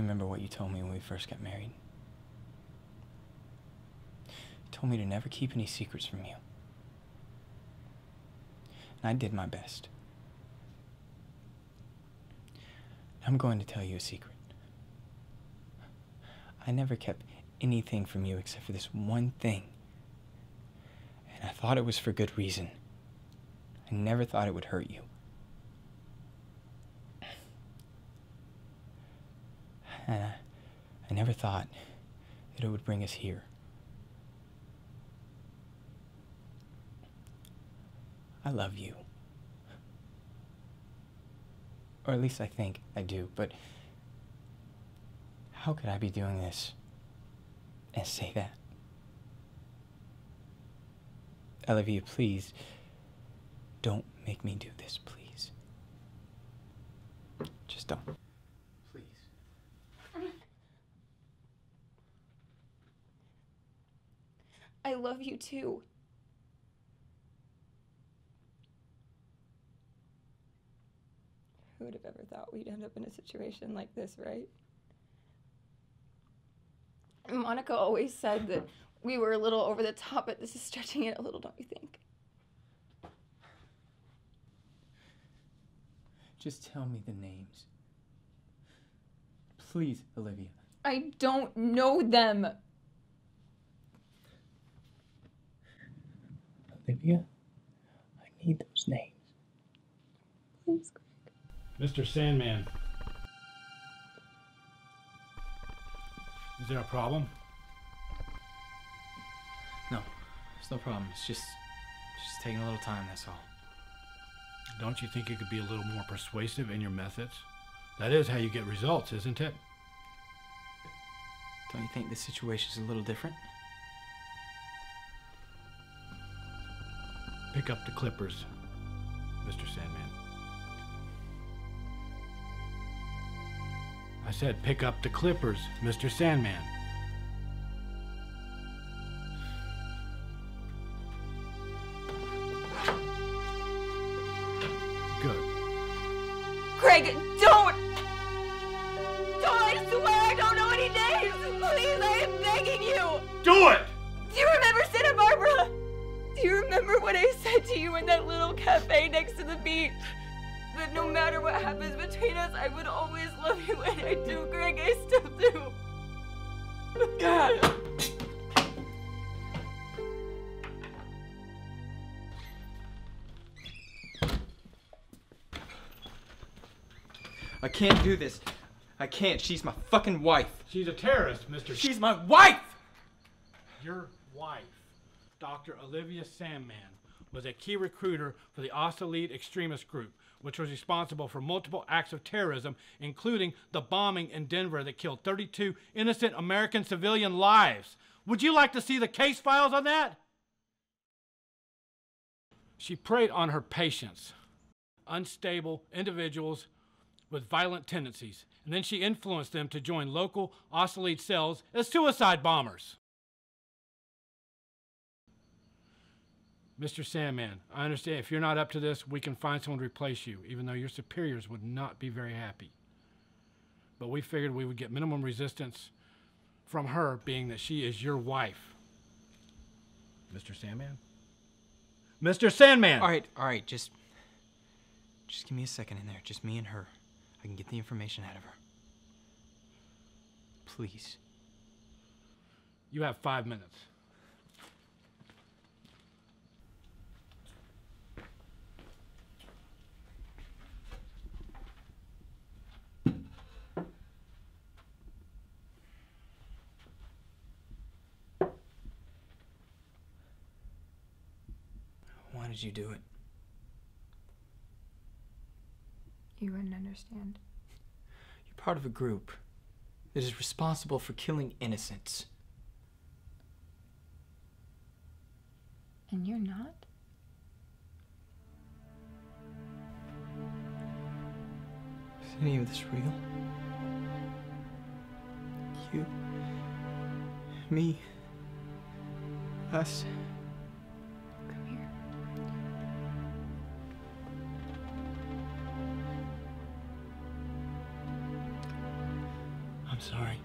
remember what you told me when we first got married. You told me to never keep any secrets from you. And I did my best. I'm going to tell you a secret. I never kept anything from you except for this one thing. And I thought it was for good reason. I never thought it would hurt you. And I never thought that it would bring us here. I love you. Or at least I think I do, but how could I be doing this and say that? Olivia, please, don't make me do this, please. Just don't. Please. I love you too. Who would have ever thought we'd end up in a situation like this, right? Monica always said that we were a little over the top, but this is stretching it a little, don't you think? Just tell me the names. Please, Olivia. I don't know them. Olivia, I need those names. Please, Greg. Mr. Sandman. Is there a problem? No, there's no problem. It's just taking a little time, that's all. Don't you think you could be a little more persuasive in your methods? That is how you get results, isn't it? Don't you think this situation's a little different? Pick up the clippers, Mr. Sandman. I said, pick up the clippers, Mr. Sandman. Good. Greg, don't! I swear I don't know any names! Please, I am begging you! Do it! Do you remember Santa Barbara? Do you remember what I said to you in that little cafe next to the beach? That no matter what happens between us, I would always love you, and I do, Greg, I still do. God. I can't do this. I can't. She's my fucking wife. She's a terrorist, Mr. She's my wife! Your wife, Dr. Olivia Sandman, was a key recruiter for the Osloid extremist group, which was responsible for multiple acts of terrorism, including the bombing in Denver that killed 32 innocent American civilian lives. Would you like to see the case files on that? She preyed on her patients, unstable individuals with violent tendencies, and then she influenced them to join local Osloid cells as suicide bombers. Mr. Sandman, I understand if you're not up to this, we can find someone to replace you, even though your superiors would not be very happy. But we figured we would get minimum resistance from her, being that she is your wife. Mr. Sandman? Mr. Sandman! All right, just give me a second in there. Just me and her. I can get the information out of her. Please. You have 5 minutes. Why did you do it? You wouldn't understand. You're part of a group that is responsible for killing innocents. And you're not? Is any of this real? You, me, us. I'm I'm sorry.